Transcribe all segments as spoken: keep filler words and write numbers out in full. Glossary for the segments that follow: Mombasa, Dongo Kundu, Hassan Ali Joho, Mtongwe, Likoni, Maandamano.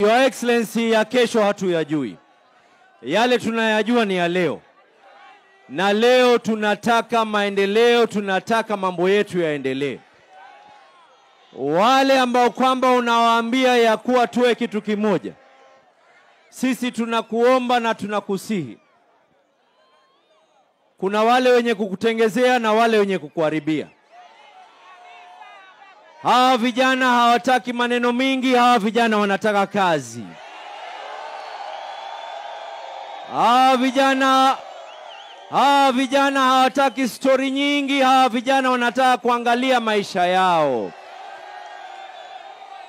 Your Excellency, ya kesho hatuyajui. Yale tunayajua ni ya leo. Na leo tunataka maendeleo, tunataka mambo yetu yaendelee. Wale ambao kwamba unawaambia ya kuwa tuwe kitu kimoja, sisi tunakuomba na tunakusihi. Kuna wale wenye kukutengezea na wale wenye kukuharibia. Hawa vijana hawataki maneno mingi, hawa vijana wanataka kazi. Hawa vijana hawa vijana hawataki story nyingi, hawa vijana wanataka kuangalia maisha yao.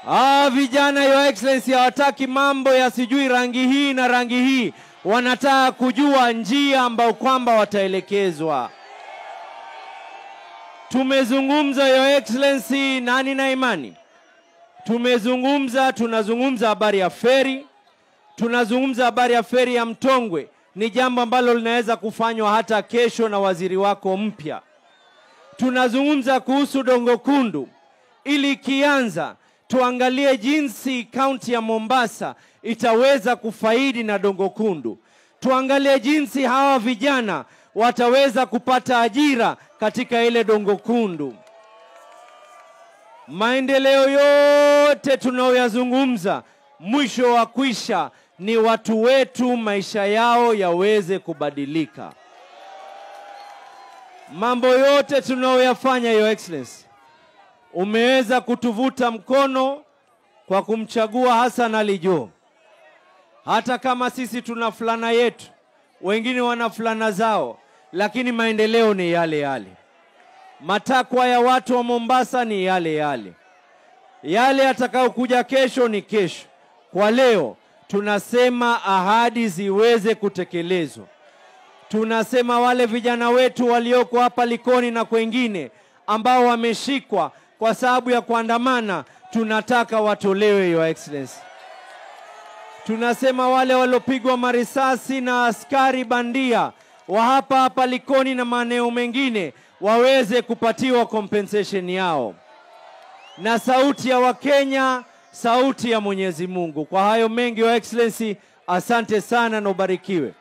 Hawa vijana, Your Excellency, hawataki mambo ya sijui rangi hii na rangi hii, wanataka kujua njia ambayo kwamba wataelekezwa. Tumezungumza, Your Excellency, na nina imani Tumezungumza, tunazungumza habari ya feri. Tunazungumza habari ya feri ya Mtongwe. Ni jambo ambalo linaweza kufanywa hata kesho na waziri wako mpya. Tunazungumza kuhusu Dongo Kundu. Ili kianza, tuangalie jinsi kaunti ya Mombasa itaweza kufaidi na Dongo Kundu. Tuangalie jinsi hawa vijana wataweza kupata ajira katika ile Dongo Kundu. Maendeleo yote tunaoyazungumza, mwisho wa kwisha ni watu wetu maisha yao yaweze kubadilika. Mambo yote tunaoyafanya, Your Excellency, umeweza kutuvuta mkono kwa kumchagua Hassan Ali Joho. Hata kama sisi tuna fulana yetu, wengine wana fulana zao, lakini maendeleo ni yale yale. Matakwa ya watu wa Mombasa ni yale yale. Yale yatakao kuja kesho ni kesho. Kwa leo tunasema ahadi ziweze kutekelezwa. Tunasema wale vijana wetu walioko hapa Likoni na kwengine ambao wameshikwa kwa sababu ya kuandamana, tunataka watolewe, Your Excellency. Tunasema wale walopigwa marisasi na askari bandia wa hapa hapa Likoni na maeneo mengine waweze kupatiwa compensation yao. Na sauti ya Wakenya, sauti ya Mwenyezi Mungu. Kwa hayo mengi, Your Excellency, asante sana na ubarikiwe.